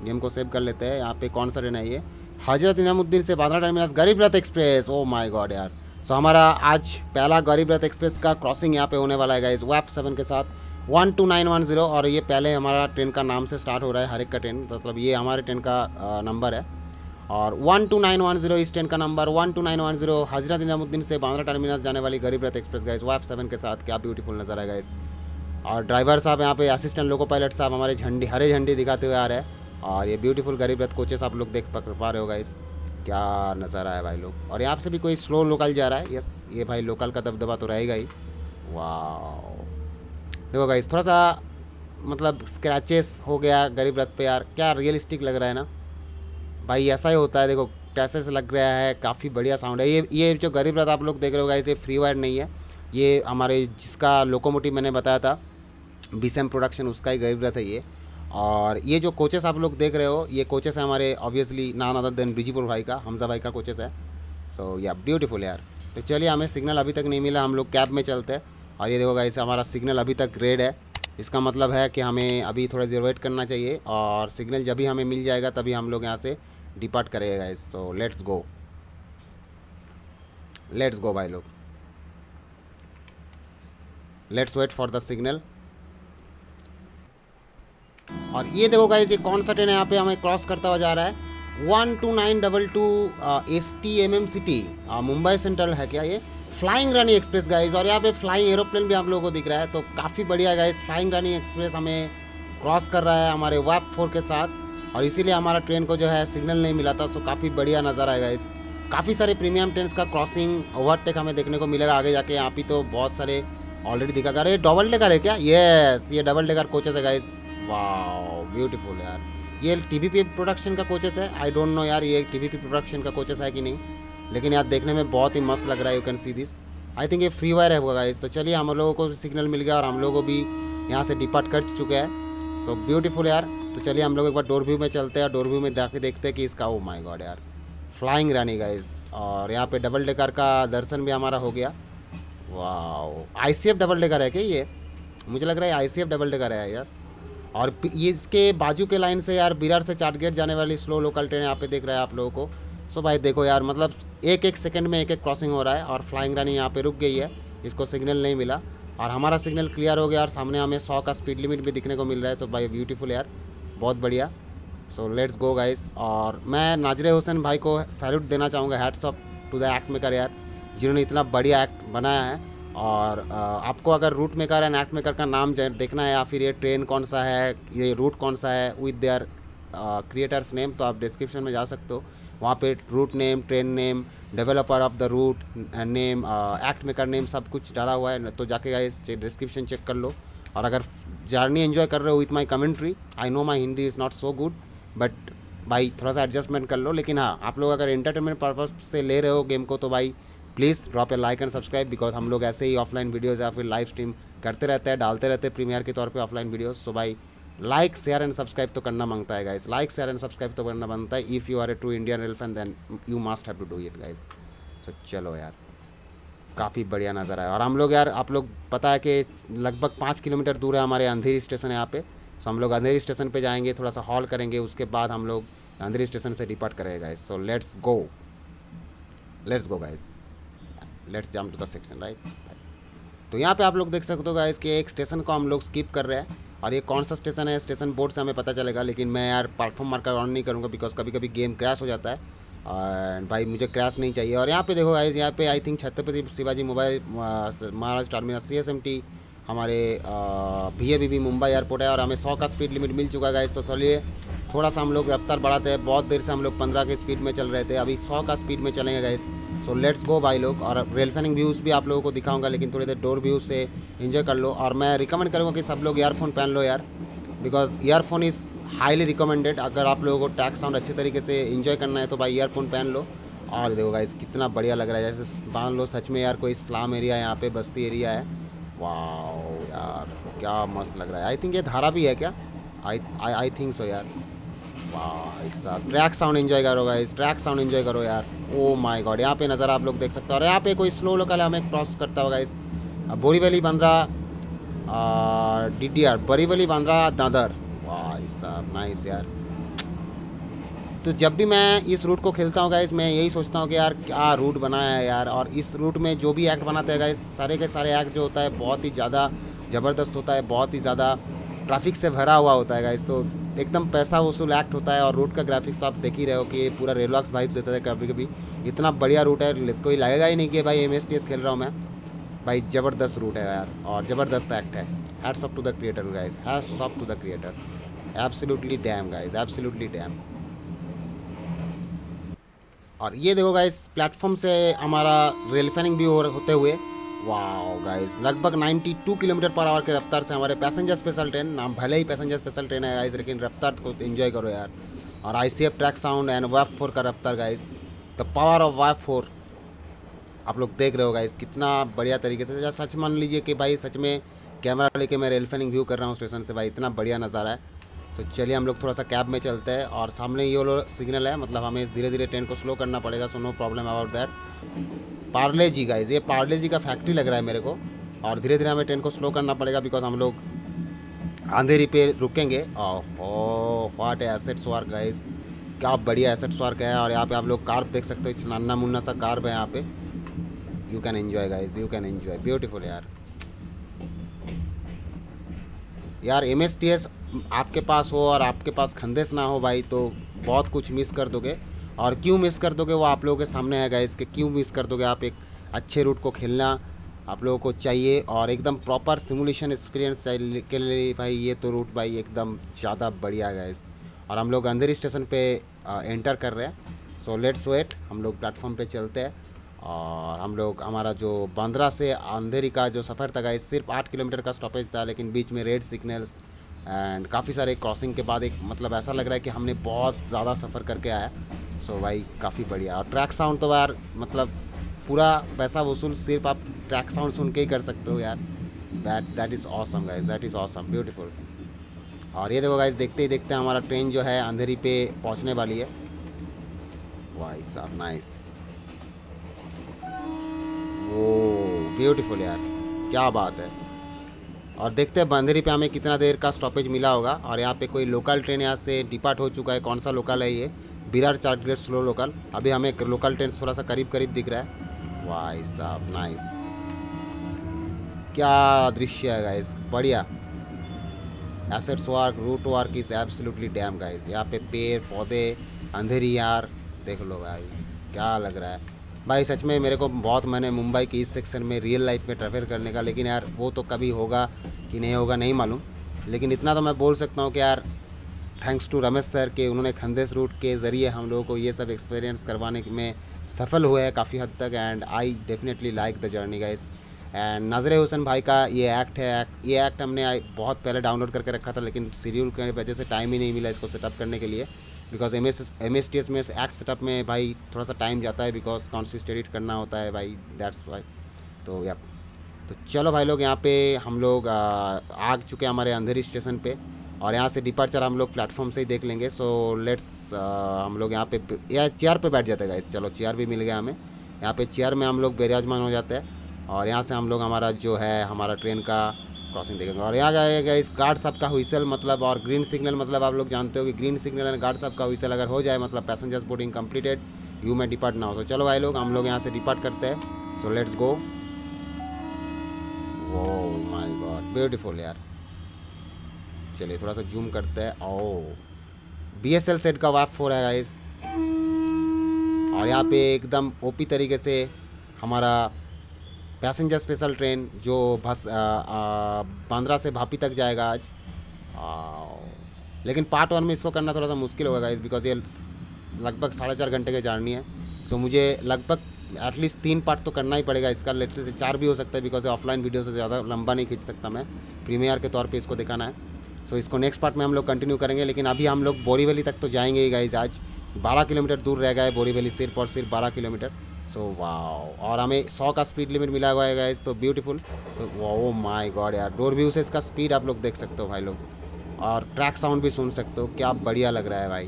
गेम को सेव कर लेते हैं। यहाँ पे कौन सा ट्रेन है? ये हजरत इनामुद्दीन से Bandra terminus Garib Rath express. O my God यार। सो हमारा आज पहला गरीब रथ एक्सप्रेस का क्रॉसिंग यहाँ पे होने वाला है गाइस, WAP-7 के साथ 12910। और ये पहले हमारा ट्रेन का नाम से स्टार्ट हो रहा है हर एक का ट्रेन, मतलब ये हमारे ट्रेन का नंबर है। और 12910 इस ट्रेन का नंबर, 12910 हजरत इनामुद्दीन से बांद्रा टर्मिनस जाने वाली गरीब रथ एक्सप्रेस गाइस, WAP-7 के साथ। क्या ब्यूटीफुल नज़र है गाइस। और ड्राइवर साहब यहाँ पे, असिस्टेंट लोको पायलट साहब हमारे झंडी, हरे झंडी दिखाते हुए आ रहे हैं। और ये ब्यूटीफुल गरीब रथ कोचेस आप लोग देख पा रहे हो गाइस, क्या नज़ारा है भाई लोग। और यहाँ से भी कोई स्लो लोकल जा रहा है। यस, ये भाई लोकल का दबदबा तो रहेगा ही। वाह, देखो गाइस, थोड़ा सा मतलब स्क्रैचेस हो गया गरीब रथ पे यार, क्या रियलिस्टिक लग रहा है ना भाई, ऐसा ही होता है। देखो कैसे लग रहा है, काफ़ी बढ़िया साउंड है। ये जो गरीब रथ आप लोग देख रहे हो गाइस, ये फ्री वायर नहीं है, ये हमारे जिसका लोकोमोटिव मैंने बताया था BSAM प्रोडक्शन, उसका ही गरीब रथ है ये। और ये जो कोचेस आप लोग देख रहे हो, ये कोचेस है हमारे obviously none other than Bijipur भाई का, हमजा भाई का कोचेस है। सो या ब्यूटीफुल यार। तो चलिए, हमें सिग्नल अभी तक नहीं मिला, हम लोग कैब में चलते हैं। और ये देखो गाइस, हमारा सिग्नल अभी तक रेड है, इसका मतलब है कि हमें अभी थोड़ा देर वेट करना चाहिए। और सिग्नल जब भी हमें मिल जाएगा तभी हम लोग यहाँ से डिपार्ट करेंगे guys. So let's go, let's go भाई लोग, let's wait for the signal. और ये देखो गाइस, ये कौन सा ट्रेन है यहाँ पे हमें क्रॉस करता हुआ जा रहा है? 12922 STMM सिटी, मुंबई सेंट्रल है क्या ये? Flying Rani express guys. और यहाँ पे फ्लाइंग एरोप्लेन भी आप लोगों को दिख रहा है, तो काफ़ी बढ़िया गाइस। फ्लाइंग रानी एक्सप्रेस हमें क्रॉस कर रहा है हमारे WAP-4 के साथ, और इसीलिए हमारा ट्रेन को जो है सिग्नल नहीं मिला था। सो काफ़ी बढ़िया नज़ारा है गाइस। काफ़ी सारे प्रीमियम ट्रेन का क्रॉसिंग ओवरटेक हमें देखने को मिलेगा आगे जाके। यहाँ पे तो बहुत सारे ऑलरेडी दिखा। अरे डबल डेकर है क्या? येस, ये डबल डेकर कोचेस है गाइस। वाओ, ब्यूटीफुल यार। ये TVP प्रोडक्शन का कोचेस है। आई डोंट नो यार ये TVP प्रोडक्शन का कोचेस है कि नहीं, लेकिन यार देखने में बहुत ही मस्त लग रहा है। You can see this. I think ये फ्री वायर है गाइस। तो चलिए, हम लोगों को सिग्नल मिल गया और हम लोगों को भी यहाँ से डिपार्ट कर चुके हैं। सो ब्यूटीफुल यार। तो चलिए, हम लोग एक बार डोर व्यू में चलते हैं और डोर व्यू में जाके देखते हैं कि इसका, ओ माय गॉड यार, फ्लाइंग रानी गाइस। और यहाँ पे डबल डेकर का दर्शन भी हमारा हो गया। वाओ, ICF डबल डेकर है क्या ये? मुझे लग रहा है ICF डबल डेकर है यार। और ये इसके बाजू के लाइन से यार विरार से चर्चगेट जाने वाली स्लो लोकल ट्रेन यहाँ पे दिख रहा है आप लोगों को। सो भाई देखो यार, मतलब एक एक सेकंड में एक एक क्रॉसिंग हो रहा है। और फ्लाइंग रानी यहाँ पे रुक गई है, इसको सिग्नल नहीं मिला और हमारा सिग्नल क्लियर हो गया। और सामने हमें 100 का स्पीड लिमिट भी दिखने को मिल रहा है। सो भाई ब्यूटीफुल यार, बहुत बढ़िया। So let's go guys. और मैं नाजिर हुसैन भाई को सैल्यूट देना चाहूँगा, hats off to the act maker यार, जिन्होंने इतना बढ़िया एक्ट बनाया है। और आपको अगर route maker and act maker का नाम देखना है या फिर ये ट्रेन कौन सा है, ये रूट कौन सा है विद देयर क्रिएटर्स नेम, तो आप डिस्क्रिप्शन में जा सकते हो। वहाँ पे route name, train name, developer of the route name, act maker name, सब कुछ डाला हुआ है। तो जाके गाइस डिस्क्रिप्शन चेक कर लो। और अगर जर्नी एंजॉय कर रहे हो with my commentary, I know my Hindi is not so good, but भाई थोड़ा सा एडजस्टमेंट कर लो। लेकिन हाँ, आप लोग अगर एंटरटेनमेंट पर्पज़ से ले रहे हो गेम को, तो भाई please drop a like and subscribe, because हम लोग ऐसे ही ऑफलाइन वीडियोज़ या फिर लाइव स्ट्रीम करते रहते हैं, डालते रहते हैं प्रीमियर के तौर पे ऑफलाइन वीडियोज़। सो भाई लाइक शेयर एंड सब्सक्राइब तो करना मांगता है guys, like share and subscribe तो करना बनता है। If you are a true Indian rail fan then you must have to do it guys. So चलो यार, काफ़ी बढ़िया नज़र आया। और हम लोग यार, आप लोग पता है कि लगभग 5 किलोमीटर दूर है हमारे अंधेरी स्टेशन यहाँ पे। सो हम लोग अंधेरी स्टेशन पर जाएंगे, थोड़ा सा हॉल करेंगे, उसके बाद हम लोग अंधेरी स्टेशन से डिपार्ट करेंगे guys. So let's go, let's go guys, let's jump to the section right. तो यहाँ पे आप लोग देख सकते हो गाइस कि एक स्टेशन को हम लोग स्किप कर रहे हैं। और ये कौन सा स्टेशन है, स्टेशन बोर्ड से हमें पता चलेगा। लेकिन मैं यार प्लेटफॉर्म मार्कर ऑन नहीं करूँगा, बिकॉज कभी कभी गेम क्रैश हो जाता है और भाई मुझे क्रैश नहीं चाहिए। और यहाँ पे देखो गाइस, यहाँ पे I think Chhatrapati Shivaji mobile Maharaj terminus CSMT हमारे VAPI मुंबई एयरपोर्ट है। और हमें 100 का स्पीड लिमिट मिल चुका है गाइस। तो चलिए थोड़ा सा हम लोग रफ्तार बढ़ाते हैं। बहुत देर से हम लोग 15 के स्पीड में चल रहे थे, अभी 100 का स्पीड में चलेंगे गाइस। सो लेट्स गो भाई लोग। और रेल फैनिंग व्यूज़ भी आप लोगों को दिखाऊंगा, लेकिन थोड़ी देर डोर व्यूज़ से एंजॉय कर लो। और मैं रिकमेंड करूँगा कि सब लोग ईयरफोन पहन लो यार, because earphone is highly recommended. अगर आप लोगों को टैक्स साउंड अच्छे तरीके से एंजॉय करना है तो भाई ईयरफोन पहन लो। और देखो गाइस कितना बढ़िया लग रहा है, जैसे मान लो सच में यार कोई इस्लाम एरिया है यहाँ पे, बस्ती एरिया है। वाओ यार क्या मस्त लग रहा है। आई थिंक ये धारा भी है क्या? आई थिंक सो यार। वाह साहब ट्रैक साउंड एंजॉय करो गाइस, ट्रैक साउंड एंजॉय करो यार। ओ माय गॉड यहाँ पे नज़ारा आप लोग देख सकते हो। और यहाँ पे कोई स्लो लोकल हमें क्रॉस करता होगा गाइस। बोरीवली बांद्रा DDR, बोरीवली बांद्रा दादर। वाह साहब नाइस यार। तो जब भी मैं इस रूट को खेलता हूँ गाइस मैं यही सोचता हूँ कि यार क्या रूट बनाया है यार। और इस रूट में जो भी एक्ट बनाते हैं गाइस सारे के सारे एक्ट जो होता है बहुत ही ज़्यादा ज़बरदस्त होता है, बहुत ही ज़्यादा ट्रैफिक से भरा हुआ होता है गाइस। तो एकदम पैसा वसूल एक्ट होता है। और रूट का ग्राफिक्स तो आप देख ही रहे हो कि पूरा रेलॉक्स वाइब्स देता है कभी कभी। इतना बढ़िया रूट है, कोई लगेगा ही नहीं कि भाई MSTS खेल रहा हूँ मैं। भाई ज़बरदस्त रूट है यार और ज़बरदस्त एक्ट है। Hats off to the creator guys, hats off to the creator. Absolutely damn guys, absolutely damn. और ये देखो गाइस प्लेटफॉर्म से हमारा रेलफेनिंग भी होते हुए। वाओ गाइस लगभग 92 किलोमीटर पर आवर की रफ्तार से हमारे पैसेंजर स्पेशल ट्रेन, नाम भले ही पैसेंजर स्पेशल ट्रेन है गाइस लेकिन रफ्तार को एंजॉय करो यार। और ICF track sound and WAP-4 का रफ्तार guys, the power of WAP-4 आप लोग देख रहे हो गाइस कितना बढ़िया तरीके से। जैसा सच मान लीजिए कि भाई सच में कैमरा लेके मैं रेलफेनिंग व्यू कर रहा हूँ स्टेशन से, भाई इतना बढ़िया नज़ारा है। तो चलिए हम लोग थोड़ा सा कैब में चलते हैं। और सामने ये वाला सिग्नल है, मतलब हमें धीरे धीरे ट्रेन को स्लो करना पड़ेगा, so no problem about that. Parle G guys, ये पार्ले जी का फैक्ट्री लग रहा है मेरे को। और धीरे धीरे हमें ट्रेन को स्लो करना पड़ेगा बिकॉज हम लोग अंधेरी पे रुकेंगे। व्हाट एसेट्स वार्क गाइज, क्या बढ़िया एसेट्स वार्क है। और यहाँ पे आप लोग कार्प देख सकते हो, नन्ना मुन्ना सा कार्प है यहाँ पे। You can enjoy guys, you can enjoy. Beautiful यार। यार MSTS आपके पास हो और आपके पास खंदेस ना हो भाई तो बहुत कुछ मिस कर दोगे। और क्यों मिस कर दोगे वो आप लोगों के सामने है गाइस कि क्यों मिस कर दोगे। आप एक अच्छे रूट को खेलना आप लोगों को चाहिए और एकदम प्रॉपर सिमुलेशन एक्सपीरियंस के लिए भाई ये तो रूट भाई एकदम ज़्यादा बढ़िया गाइस। और हम लोग अंधेरी स्टेशन पे एंटर कर रहे हैं, सो लेट्स वेट। हम लोग प्लेटफॉर्म पे चलते हैं। और हम लोग हमारा जो बांद्रा से अंधेरी का जो सफ़र था गाइस सिर्फ 8 किलोमीटर का स्टॉपेज था, लेकिन बीच में रेड सिग्नल्स एंड काफ़ी सारे क्रॉसिंग के बाद एक मतलब ऐसा लग रहा है कि हमने बहुत ज़्यादा सफ़र करके आया। सो भाई काफ़ी बढ़िया। और ट्रैक साउंड तो यार मतलब पूरा पैसा वसूल सिर्फ आप ट्रैक साउंड सुन के ही कर सकते हो यार। That is awesome guys, that is awesome, beautiful. और ये देखो गाइज देखते ही देखते हमारा ट्रेन जो है अंधेरी पे पहुंचने वाली है। वाई साहब नाइस, वो ब्यूटीफुल यार क्या बात है। और देखते हैं अंधेरी पे हमें कितना देर का स्टॉपेज मिला होगा। और यहाँ पे कोई लोकल ट्रेन यहाँ से डिपार्ट हो चुका है। कौन सा लोकल है ये? Virar Churchgate slow local. अभी हमें लोकल ट्रेन थोड़ा सा करीब करीब दिख रहा है। वाई साहब नाइस, क्या दृश्य है गाइस, बढ़िया। Assets work, route work is absolutely damn guys. यहाँ पे पेड़ पौधे अंधेरी यार देख लो भाई क्या लग रहा है। भाई सच में मेरे को बहुत मन है मुंबई के इस सेक्शन में रियल लाइफ में ट्रैवल करने का, लेकिन यार वो तो कभी होगा कि नहीं होगा नहीं मालूम। लेकिन इतना तो मैं बोल सकता हूँ कि यार थैंक्स टू रमेश सर के उन्होंने खंदेस रूट के ज़रिए हम लोगों को ये सब एक्सपीरियंस करवाने में सफल हुए हैं काफ़ी हद तक। And I definitely like the journey guys. And Nazir Hussain भाई का ये एक्ट है, ये एक्ट हमने बहुत पहले डाउनलोड करके रखा था, लेकिन शेड्यूल की वजह से टाइम ही नहीं मिला इसको सेटअप करने के लिए। बिकॉज MSTS में एक्ट सेटअप में भाई थोड़ा सा टाइम जाता है बिकॉज कॉन्सिस्ट एडिट करना होता है भाई, दैट्स वाई। तो या तो चलो भाई लोग यहाँ पे हम लोग आ चुके हमारे अंधेरी स्टेशन पे। और यहाँ से डिपार्चर हम लोग प्लेटफॉर्म से ही देख लेंगे। सो लेट्स हम लोग यहाँ पे चेयर पे बैठ जाते हैं गाइस। चलो चेयर भी मिल गया हमें, यहाँ पे चेयर में हम लोग विराजमान हो जाते हैं। और यहाँ से हम लोग हमारा जो है हमारा ट्रेन का क्रॉसिंग देखेंगे। और यहाँ जाएगा इस गार्ड साहब का हुइसल मतलब, और ग्रीन सिग्नल मतलब आप लोग जानते हो कि ग्रीन सिग्नल एंड गार्ड साहब का हुइसल अगर हो जाए मतलब पैसेंजर्स बोर्डिंग कम्प्लीटेड, यू में डिपार्ट ना हो। तो चलो भाई लोग हम लोग यहाँ से डिपार्ट करते हैं, so let's go. Oh my God beautiful यार। चलिए थोड़ा सा जूम करते हैं। ओह BSL सेट का WAP-4 है गाइस। और यहाँ पे एकदम OP तरीके से हमारा पैसेंजर स्पेशल ट्रेन जो बांद्रा से भापी तक जाएगा आज। लेकिन पार्ट 1 में इसको करना थोड़ा सा मुश्किल होगा गाइस बिकॉज ये लगभग 4.5 घंटे की जर्नी है। सो मुझे लगभग एटलीस्ट 3 पार्ट तो करना ही पड़ेगा इसका, लेटेस्ट 4 भी हो सकता है बिकॉज ऑफलाइन वीडियो से ज़्यादा लंबा नहीं खींच सकता मैं, प्रीमियर के तौर पर इसको दिखाना है। सो इसको नेक्स्ट पार्ट में हम लोग कंटिन्यू करेंगे, लेकिन अभी हम लोग बोरीवली तक तो जाएंगे ही गाइज। आज 12 किलोमीटर दूर रह गए बोरीवली, सिर्फ और सिर्फ 12 किलोमीटर। सो वाह, और हमें 100 का स्पीड लिमिट मिला हुआ है गाइज, तो ब्यूटीफुल। तो ओ माय गॉड यार, डोर व्यू से इसका स्पीड आप लोग देख सकते हो भाई लोग, और ट्रैक साउंड भी सुन सकते हो, क्या बढ़िया लग रहा है भाई।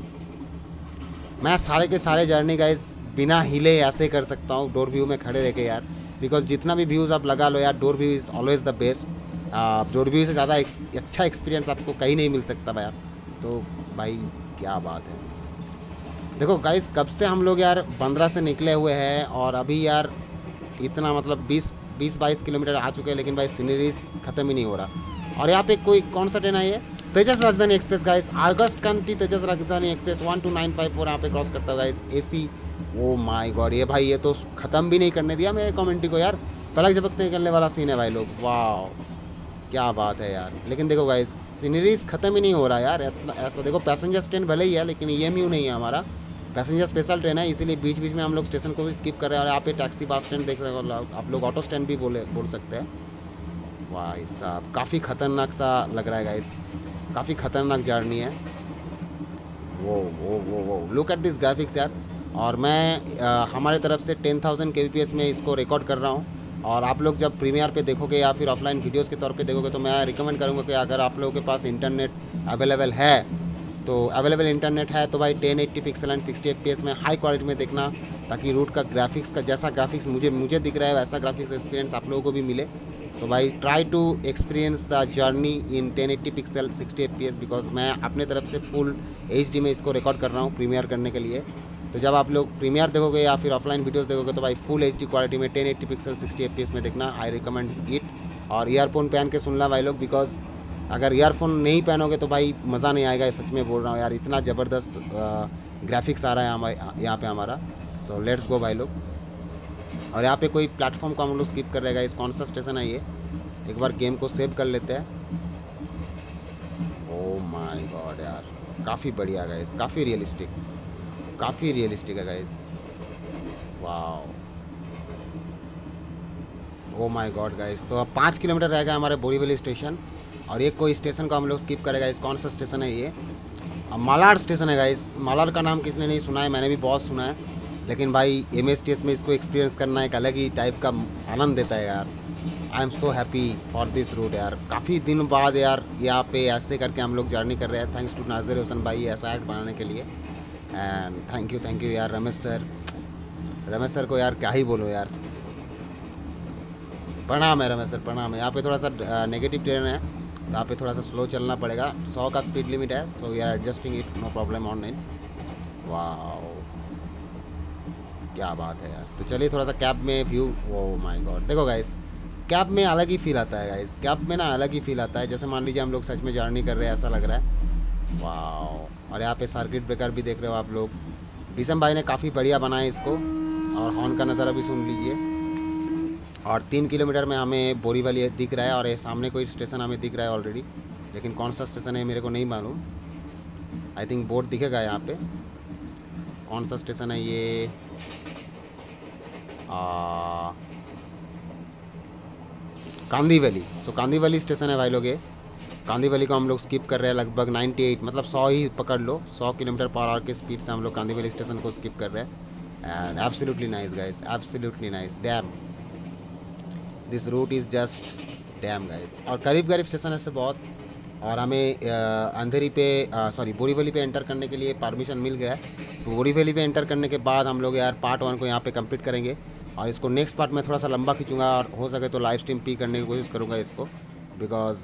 मैं सारे के सारे जर्नी गाइज बिना हिले ऐसे कर सकता हूँ डोर व्यू में खड़े रह के यार, बिकॉज जितना भी व्यूज़ आप लगा लो यार, door view is always the best. Door view से ज़्यादा अच्छा एक्सपीरियंस आपको कहीं नहीं मिल सकता भाई यार। तो भाई क्या बात है। देखो गाइस, कब से हम लोग यार बांद्रा से निकले हुए हैं और अभी यार इतना मतलब 20-22 किलोमीटर आ चुके हैं, लेकिन भाई सीनरीज ख़त्म ही नहीं हो रहा। और यहाँ पे कोई कौन सा ट्रेन आई है? तेजस राजधानी एक्सप्रेस गाइस, अगस्त कन की तेजस राजधानी एक्सप्रेस 12954 यहाँ पे क्रॉस करता है guys AC। Oh my god, ये भाई ये तो ख़त्म भी नहीं करने दिया मेरे कमेंटी को यार, पलक झपकते निकलने वाला सीन है भाई लोग। वाह क्या बात है यार। लेकिन देखो गाइस, सीनरीज ख़त्म ही नहीं हो रहा यार ऐसा। देखो पैसेंजर ट्रेन भले ही है, लेकिन EMU नहीं है हमारा, पैसेंजर स्पेशल ट्रेन है, इसीलिए बीच बीच में हम लोग स्टेशन को भी स्किप कर रहे हैं। और यहाँ पे टैक्सी बस स्टैंड देख रहे हो आप लोग, ऑटो स्टैंड भी बोल सकते हैं। वाह साहब, काफ़ी ख़तरनाक सा लग रहा है गाइस, काफ़ी ख़तरनाक जर्नी है। वो लुक एट दिस ग्राफिक्स यार। और मैं हमारे तरफ से 10,000 kbps में इसको रिकॉर्ड कर रहा हूँ, और आप लोग जब प्रीमियर पे देखोगे या फिर ऑफलाइन वीडियोस के तौर पे देखोगे, तो मैं रिकमेंड करूँगा कि अगर आप लोगों के पास इंटरनेट अवेलेबल है, तो अवेलेबल इंटरनेट है तो भाई 1080 पिक्सल एंड 60 FPS में हाई क्वालिटी में देखना, ताकि रूट का ग्राफिक्स का जैसा ग्राफिक्स मुझे दिख रहा है वैसा ग्राफिक्स एक्सपीरियंस आप लोगों को भी मिले। सो भाई try to experience the journey in 1080 pixel 60 FPS, because मैं अपने तरफ से फुल HD में इसको रिकॉर्ड कर रहा हूँ प्रीमियर करने के लिए। तो जब आप लोग प्रीमियर देखोगे या फिर ऑफलाइन वीडियोस देखोगे, तो भाई फुल HD क्वालिटी में 1080 पिक्सल 60 FPS में देखना, आई रिकमेंड इट। और ईयरफोन पहन के सुनना भाई लोग, बिकॉज अगर ईयरफोन नहीं पहनोगे तो भाई मज़ा नहीं आएगा, सच में बोल रहा हूँ यार। इतना ज़बरदस्त ग्राफिक्स आ रहा है हमारे यहाँ पे हमारा। सो लेट्स गो भाई लोग। और यहाँ पे कोई प्लेटफॉर्म को हम लोग स्किप कर रहेगा, इस कौन सा स्टेशन है ये, एक बार गेम को सेव कर लेते हैं। ओ माय गॉड यार, काफ़ी बढ़िया गाइस, काफ़ी रियलिस्टिक है guys. Wow, oh my god guys. तो अब 5 किलोमीटर रहेगा हमारे बोरीवली स्टेशन, और एक कोई स्टेशन को हम लोग स्किप करेगा। इस कौन सा स्टेशन है ये? मालाड स्टेशन है गाइस। मालाड का नाम किसने नहीं सुना है, मैंने भी बहुत सुना है, लेकिन भाई MSTS में इसको एक्सपीरियंस करना एक अलग ही टाइप का आनंद देता है यार। I am so happy for this route यार। काफ़ी दिन बाद यार यहाँ पे ऐसे करके हम लोग जर्नी कर रहे हैं, थैंक्स टू नाजिर हुसैन भाई ऐसा एक्ट बनाने के लिए। एंड थैंक यू यार रमेश सर को यार क्या ही बोलो यार, प्रणाम है रमेश सर, प्रणाम है। यहाँ पे थोड़ा सा नेगेटिव ट्रेन है, तो यहाँ पे थोड़ा सा स्लो चलना पड़ेगा। 100 का स्पीड लिमिट है, so we are adjusting it, no problem online. वाह क्या बात है यार। तो चलिए थोड़ा सा कैब में व्यू, ओ माय गॉड। देखो गाइस, कैब में अलग ही फील आता है गाइस, कैब में ना अलग ही फील आता है, जैसे मान लीजिए हम लोग सच में जर्नी कर रहे हैं ऐसा लग रहा है। वाह, और यहाँ पे सर्किट ब्रेकर भी देख रहे हो आप लोग, बीसम भाई ने काफ़ी बढ़िया बनाया इसको। और हॉर्न का नज़ारा भी सुन लीजिए। और 3 किलोमीटर में हमें बोरीवली दिख रहा है, और ये सामने कोई स्टेशन हमें दिख रहा है ऑलरेडी, लेकिन कौन सा स्टेशन है मेरे को नहीं मालूम। आई थिंक बोर्ड दिखेगा यहाँ पे कौन सा स्टेशन है ये। कांदीवली। सो कांदीवली स्टेशन है भाई लोग ये। कांदीवली को हम लोग स्किप कर रहे हैं, लगभग 98 मतलब 100 ही पकड़ लो, 100 km/h के स्पीड से हम लोग कांदीवली स्टेशन को स्किप कर रहे हैं। And absolutely nice guys, absolutely nice. Damn, this route is just damn guys. और गरीब स्टेशन है से बहुत, और हमें अंधेरी पे सॉरी बोरीवली पे एंटर करने के लिए परमिशन मिल गया है। तो बोरीवली पे एंटर करने के बाद हम लोग यार पार्ट 1 को यहाँ पे कंप्लीट करेंगे, और इसको नेक्स्ट पार्ट में थोड़ा सा लंबा खींचूंगा, और हो सके तो लाइव स्ट्रीम भी करने की कोशिश करूँगा इसको, बिकॉज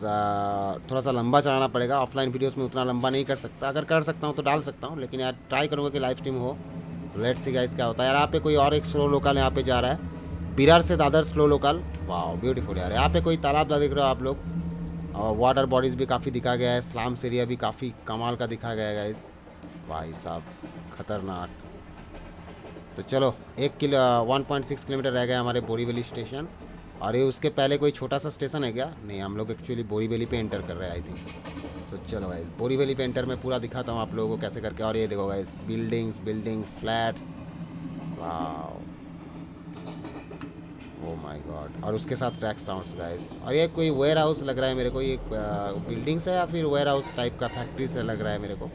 थोड़ा सा लंबा चलाना पड़ेगा। ऑफलाइन वीडियोस में उतना लंबा नहीं कर सकता, अगर कर सकता हूँ तो डाल सकता हूँ, लेकिन यार ट्राई करूँगा कि लाइव स्ट्रीम हो। लेट्स सी गाइस क्या होता है यार। यहाँ पे कोई और एक स्लो लोकल यहाँ पे जा रहा है, विरार से दादर स्लो लोकल। वाह ब्यूटीफुल यार। यहाँ पे कोई तालाब देख रहे हो आप लोग, और वाटर बॉडीज़ भी काफ़ी दिखा गया है, स्लम्स एरिया भी काफ़ी कमाल का दिखा गया है गाइस। भाई साहब खतरनाक। तो चलो 1.6 किलोमीटर रह गए हमारे बोरीवली स्टेशन, और ये उसके पहले कोई छोटा सा स्टेशन है क्या? नहीं, हम लोग एक्चुअली बोरीवली पे एंटर कर रहे हैं आई थिंक। तो चलो गाइस, बोरीवली पे एंटर मैं पूरा दिखाता हूँ आप लोगों को कैसे करके। और ये देखो गाइस, बिल्डिंग्स फ्लैट्स। वाह ओ माय गॉड। और उसके साथ क्रैक साउंड्स गाइस। और ये कोई वेयर हाउस लग रहा है मेरे को, ये बिल्डिंग्स है या फिर वेयर हाउस टाइप का फैक्ट्री से लग रहा है मेरे को।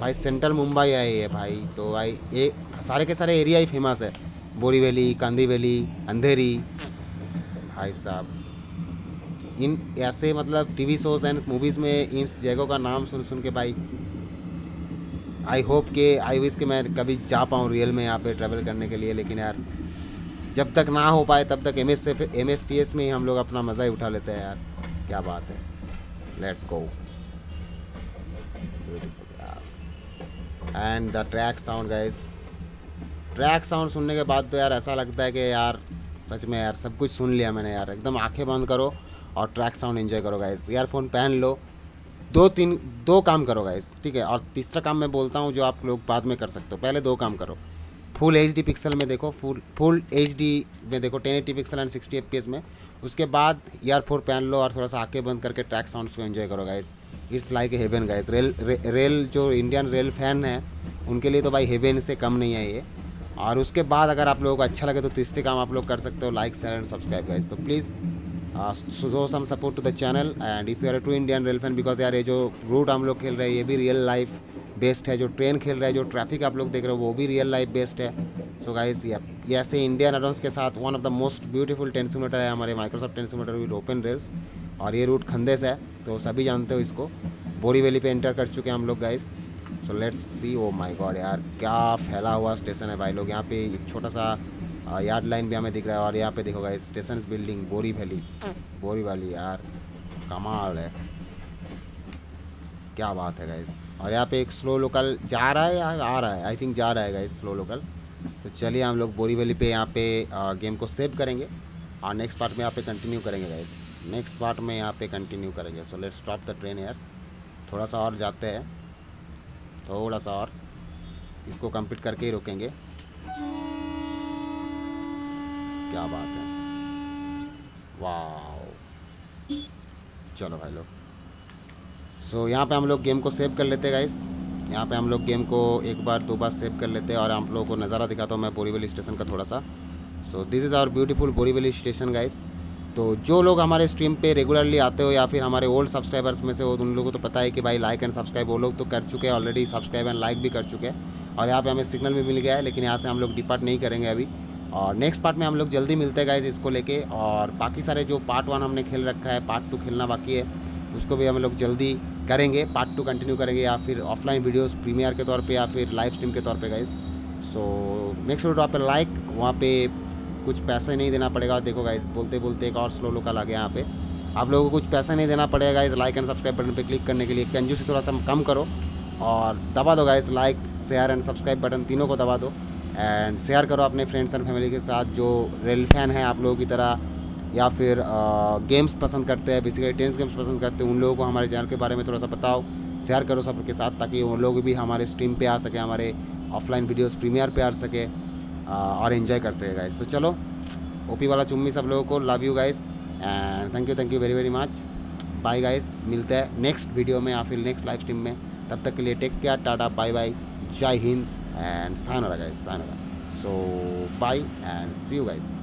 भाई सेंट्रल मुंबई है ये भाई, तो भाई ये सारे के सारे एरिया ही फेमस है, बोरीवली, कांदीवली, अंधेरी। भाई साहब इन ऐसे मतलब टीवी शोज एंड मूवीज़ में इन जगहों का नाम सुन सुन के भाई आई होप के आई विश के मैं कभी जा पाऊँ रियल में यहाँ पे ट्रैवल करने के लिए। लेकिन यार जब तक ना हो पाए तब तक MSTS में ही हम लोग अपना मज़ा ही उठा लेते हैं यार, क्या बात है। Let's go and the track sound guys. Track sound सुनने के बाद तो यार ऐसा लगता है कि यार सच में यार सब कुछ सुन लिया मैंने यार। एकदम आंखें बंद करो और ट्रैक साउंड एंजॉय करो गाइस। ईयरफोन पहन लो, दो काम करो गाइस, ठीक है। और तीसरा काम मैं बोलता हूँ जो आप लोग बाद में कर सकते हो, पहले दो काम करो। फुल HD पिक्सल में देखो, फुल HD में देखो 1080 पिक्सल एंड 60 FPS में। उसके बाद ईयरफोन पहन लो और थोड़ा सा आंखें बंद करके ट्रैक साउंड्स को एंजॉय करो guys. It's like heaven guys. Rail जो इंडियन रेल फैन है उनके लिए तो भाई हेवन से कम नहीं है ये। और उसके बाद अगर आप लोगों को अच्छा लगे तो तीसरे काम आप लोग कर सकते हो, like share and subscribe guys. तो please show some support to the channel and if you are a true Indian rail fan, because यार ये जो रूट हम लोग खेल रहे हैं ये भी रियल लाइफ बेस्ड है। जो ट्रेन खेल रहा है, जो ट्रैफिक आप लोग देख रहे हो वो भी रियल लाइफ बेस्ड है। सो गाइस ये ऐसे इंडियन अडोन्स के साथ one of the most beautiful train simulator है हमारे Microsoft train simulator with open rails. और ये रूट खंदेस है तो सभी जानते हो इसको। बोरीवली पे एंटर कर चुके हैं हम लोग guys. So let's see. Oh my God यार क्या फैला हुआ स्टेशन है भाई लोग। यहाँ पे एक छोटा सा यार्ड लाइन भी हमें दिख रहा है। और यहाँ पे देखो गाइस स्टेशन बिल्डिंग बोरीवली यार, कमाल है, क्या बात है गाइस। और यहाँ पे एक स्लो लोकल जा रहा है या आ रहा है, आई थिंक जा रहा है गाइस स्लो लोकल। तो चलिए हम लोग बोरीवली पे यहाँ पे गेम को सेव करेंगे और नेक्स्ट पार्ट में यहाँ पे कंटिन्यू करेंगे guys. So let's stop the train यार, थोड़ा सा और जाते हैं, थोड़ा सा और इसको कंप्लीट करके ही रोकेंगे। क्या बात है, वाह। चलो भाई लोग, सो यहाँ पे हम लोग गेम को सेव कर लेते हैं गाइस। यहाँ पे हम लोग गेम को एक बार दो बार सेव कर लेते हैं और आप लोगों को नज़ारा दिखाता हूँ मैं बोरीवली स्टेशन का थोड़ा सा। So this is our beautiful Borivali station guys. तो जो लोग हमारे स्ट्रीम पे रेगुलरली आते हो या फिर हमारे ओल्ड सब्सक्राइबर्स में से हो, उन लोगों को तो पता है कि भाई लाइक एंड सब्सक्राइब वो लोग तो कर चुके हैं ऑलरेडी, सब्सक्राइब एंड लाइक भी कर चुके हैं। और यहाँ पर हमें सिग्नल भी मिल गया है, लेकिन यहाँ से हम लोग डिपार्ट नहीं करेंगे अभी। और नेक्स्ट पार्ट में हम लोग जल्दी मिलते हैं गाइस इसको लेके। और बाकी सारे जो पार्ट 1 हमने खेल रखा है, पार्ट 2 खेलना बाकी है, उसको भी हम लोग जल्दी करेंगे। पार्ट 2 कंटिन्यू करेंगे या फिर ऑफलाइन वीडियोस प्रीमियर के तौर पे या फिर लाइव स्ट्रीम के तौर पे guys. So make sure to आप लाइक, वहाँ पे कुछ पैसा नहीं देना पड़ेगा। देखो गाइस बोलते बोलते एक और स्लो लोकल आ गया। यहाँ पे आप लोगों को कुछ पैसा नहीं देना पड़ेगा guys like and subscribe button पर क्लिक करने के लिए। कंजूसी थोड़ा सा कम करो और दबा दो guys like share and subscribe button, तीनों को दबा दो। एंड शेयर करो अपने फ्रेंड्स एंड फैमिली के साथ जो रेल फैन है आप लोगों की तरह या फिर गेम्स पसंद करते हैं, बेसिकली टेनिस गेम्स पसंद करते हैं, उन लोगों को हमारे चैनल के बारे में थोड़ा सा बताओ, शेयर करो सबके साथ, ताकि वो लोग भी हमारे स्ट्रीम पे आ सके, हमारे ऑफलाइन वीडियोस प्रीमियर पे आ सके और एंजॉय कर सके गाइस। तो चलो ओपी वाला चुम्मी सब लोगों को, love you guys and thank you very very much. Bye guys, मिलते हैं नेक्स्ट वीडियो में या फिर नेक्स्ट लाइव स्ट्रीम में। तब तक के लिए take care, tata bye bye, जय हिंद and सायनोरा guys, सायनोरा। So bye and see you guys.